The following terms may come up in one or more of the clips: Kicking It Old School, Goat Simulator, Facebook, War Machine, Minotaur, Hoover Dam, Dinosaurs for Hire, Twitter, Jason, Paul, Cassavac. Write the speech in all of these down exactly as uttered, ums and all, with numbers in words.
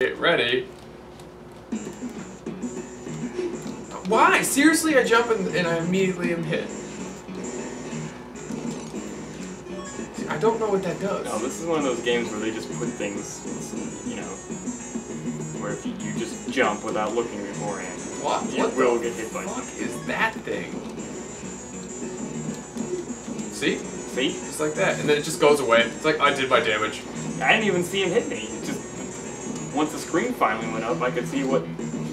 Get ready. Why? Seriously, I jump and, and I immediately am hit. I don't know what that does. No, this is one of those games where they just put things, you know, where if you, you just jump without looking beforehand, what? you what will get hit by something. What is that thing? See? See? Just like that. And then it just goes away. It's like, I did my damage. I didn't even see him hit me. It just... Once the screen finally went up, I could see what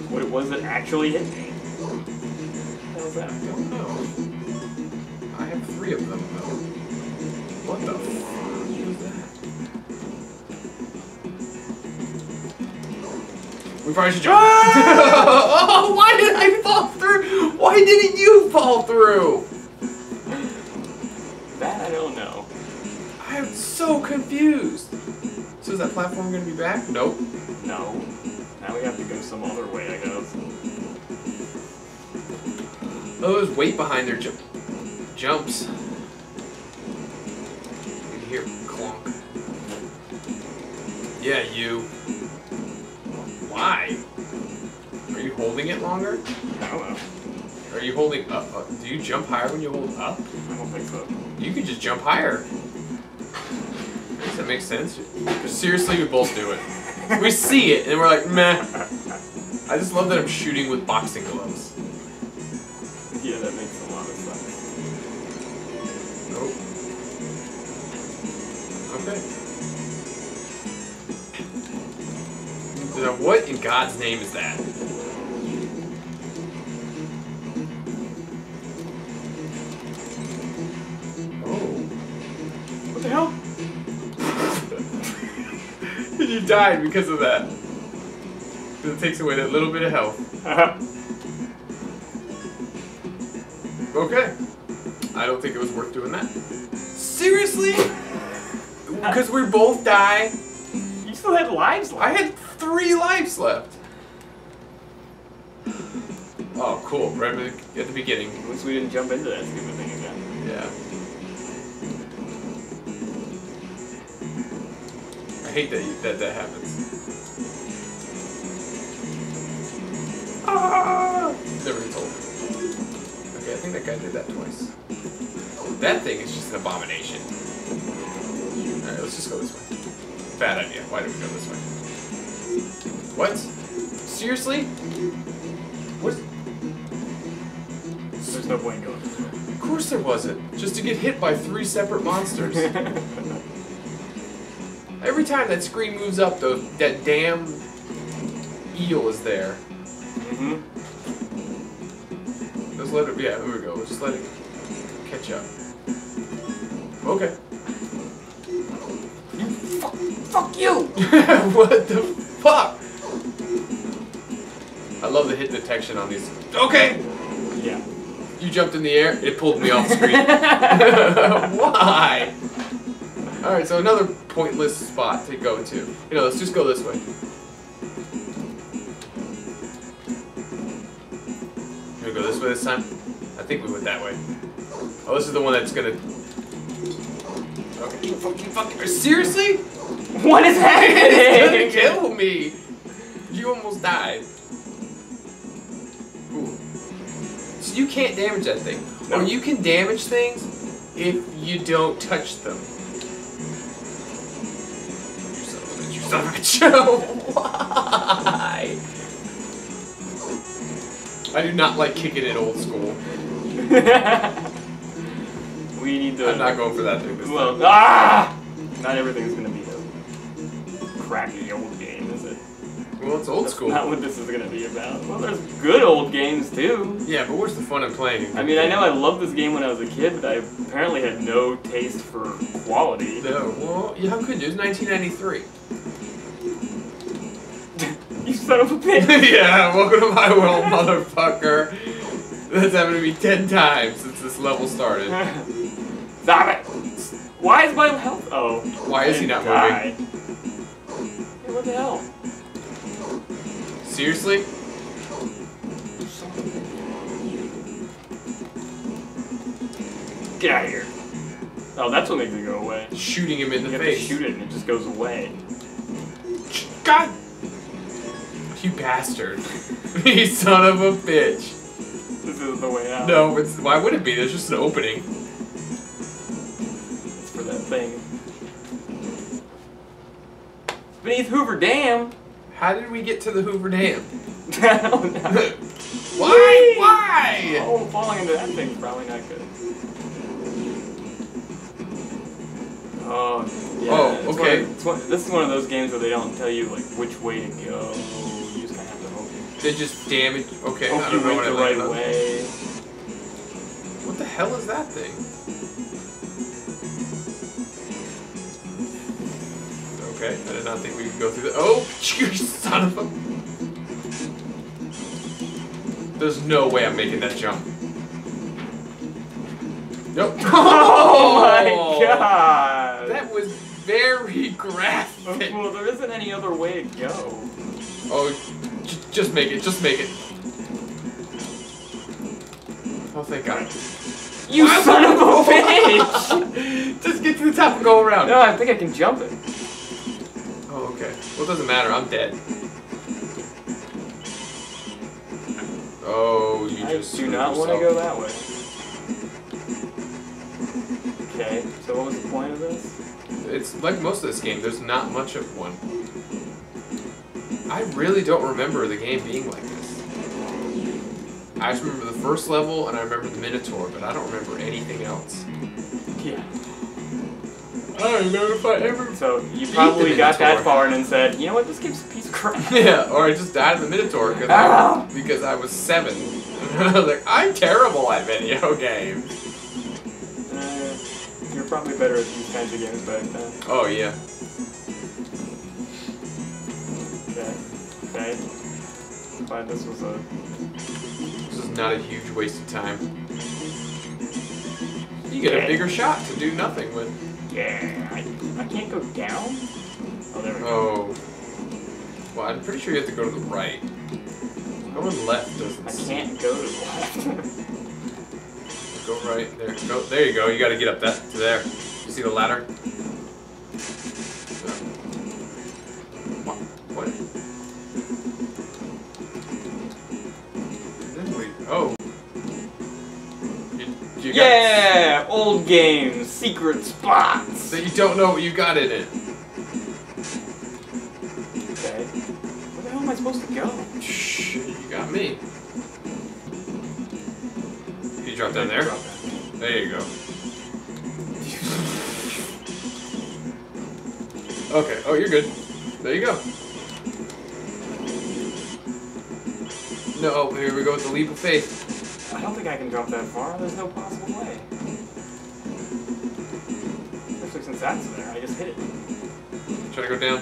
what it was that actually hit me. What was that? I don't know. I have three of them, though. What the f*** was that? We probably should jump. Ah! Oh, why did I fall through? Why didn't you fall through? That I don't know. I'm so confused. So is that platform going to be back? Nope. No. Now we have to go some other way, I guess. Oh, there's weight behind their ju jumps. You can hear clonk. Yeah, you. Why? Are you holding it longer? I don't know. Are you holding up? Uh, do you jump higher when you hold up? I don't think so. You can just jump higher. Does that make sense? Seriously, we both do it. We see it, and we're like, meh. I just love that I'm shooting with boxing gloves. Yeah, that makes a lot of sense. Nope. Okay. Now, what in God's name is that? What the hell? You died because of that. Because it takes away that little bit of health. Okay. I don't think it was worth doing that. Seriously? Because we both die. You still had lives left. I had three lives left. Oh, cool. Right at the beginning. At least we didn't jump into that stupid thing again. Yeah. I hate that you, that that happens. Ah! Never been told. Okay, I think that guy did that twice. Oh, that thing is just an abomination. All right, let's just go this way. Bad idea. Why did we go this way? What? Seriously? What? There's no point in going this way. Of course there wasn't. Just to get hit by three separate monsters. Every time that screen moves up, though, that damn eel is there. Mm-hmm. Just let it, yeah, here we go. We'll just let it catch up. Okay. Fuck, fuck you! What the fuck? I love the hit detection on these. Okay! Yeah. You jumped in the air, it pulled me off screen. Why? Alright, so another pointless spot to go to. You know, let's just go this way. Gonna go this way this time? I think we went that way. Oh, this is the one that's gonna... Okay. Fucking fucking... Seriously? What is happening? It's gonna kill me! You almost died. Ooh. So you can't damage that thing. No. Or you can damage things if you don't touch them. Why? I do not like kicking it old school. We need to. I'm not going for that thing this well, time. Ah! Not everything's gonna be a crappy old game, is it? Well, it's old That's school. Not what this is gonna be about. Well, there's good old games too. Yeah, but what's the fun of playing? I mean, I know I loved this game when I was a kid, but I apparently had no taste for quality. No. Well, yeah, how could you? It was nineteen ninety-three. You son of a bitch! Yeah, welcome to my world, motherfucker. That's happened to me ten times since this level started. Stop it! Why is my health? Oh, why is he not die. moving? Hey, what the hell? Seriously? Get out of here! Oh, that's what makes it go away. Shooting him in the you face. Have to shoot it and it just goes away. God. You bastard. You son of a bitch. This isn't the way out. No, it's, why would it be? There's just an opening. It's for that thing. Beneath Hoover Dam? How did we get to the Hoover Dam? I don't know. Why? Why? Oh, falling into that thing's probably not good. Oh, yeah. Oh, okay. It's one of, it's one, this is one of those games where they don't tell you like which way to go. You just kind of have to hope you. They just damage. Okay. Hope I don't you know went the right way. What the hell is that thing? Okay, I did not think we could go through that. Oh, you son of a! There's no way I'm making that jump. Nope. Oh my god! That was very graphic. Well, there isn't any other way to go. Oh, j just make it. Just make it. Oh, thank God. You wow. son of a bitch! Just get to the top and go around. No, I think I can jump it. Oh, okay. Well, it doesn't matter. I'm dead. Oh, you I just do not want to go that way. Okay. So what was the point of this? It's like most of this game. There's not much of one. I really don't remember the game being like this. I just remember the first level and I remember the Minotaur, but I don't remember anything else. Yeah. I don't know if I ever. So you probably got that far and then said, you know what, this game's a piece of crap. Yeah, or I just died in the Minotaur because ah. I, because I was seven. I was like, I'm terrible at video games. Uh, you're probably better at these kinds of games back then. Oh yeah. Okay. Okay. I'm glad this was a. This is not a huge waste of time. You get yeah. a bigger shot to do nothing with. Yeah, I, I can't go down? Oh, there we go. Oh. Well, I'm pretty sure you have to go to the right. Going left doesn't I can't go to the left. Go right. There. Go, there you go. You gotta get up that to there. You see the ladder? What? What? Then we... Oh. You yeah, got old games, secret spots. That you don't know what you got in it. Okay. Where the hell am I supposed to go? Shh, you got me. You drop down there. Drop down. There you go. Okay. Oh, you're good. There you go. No, here we go with the leap of faith. I don't think I can jump that far. There's no possible way. Especially since that's there. I just hit it. Try to go down.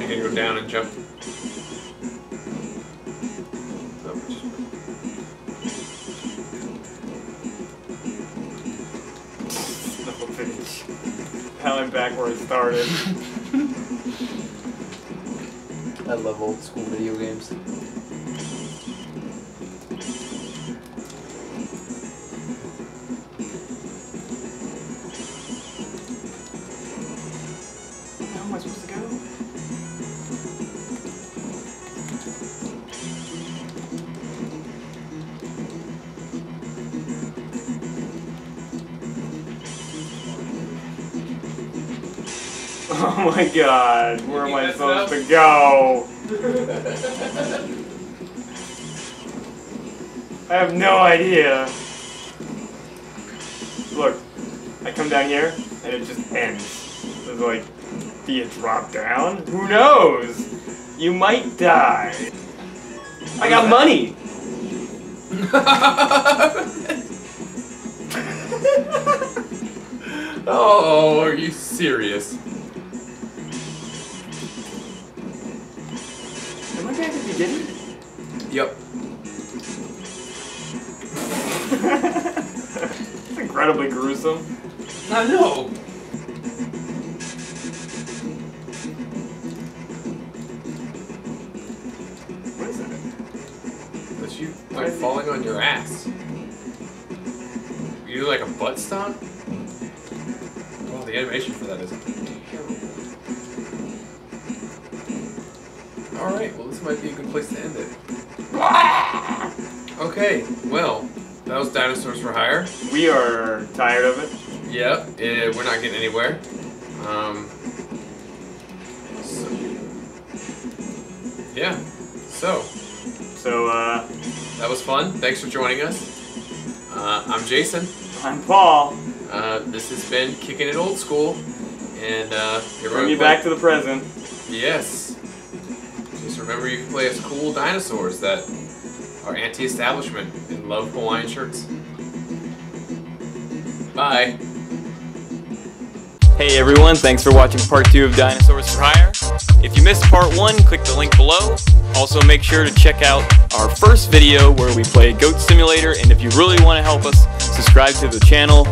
You can go down and jump. Oh, just... No finish. Now I'm back where I started. I love old school video games. Oh my god, where am I supposed to go? I have no idea. Look, I come down here and it just ends. There's like, do you drop down? Who knows? You might die. I got money! Oh, are you serious? Did yep. It's incredibly gruesome. I know. What is that? That's you like falling on your ass. You do like a butt stomp? Well, the animation for that is terrible. Alright, well this might be a good place to end it. Okay, well, that was Dinosaurs for Hire. We are tired of it. Yep, it, we're not getting anywhere. Um, so, yeah, so. So, uh... that was fun. Thanks for joining us. Uh, I'm Jason. I'm Paul. Uh, this has been Kicking It Old School. And, uh... bring you back to the present. Yes. Just remember you can play as cool dinosaurs that are anti-establishment and love Hawaiian shirts. Bye. Hey everyone, thanks for watching part two of Dinosaurs for Hire. If you missed part one, click the link below. Also make sure to check out our first video where we play Goat Simulator, and if you really want to help us, subscribe to the channel,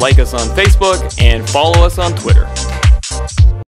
like us on Facebook, and follow us on Twitter.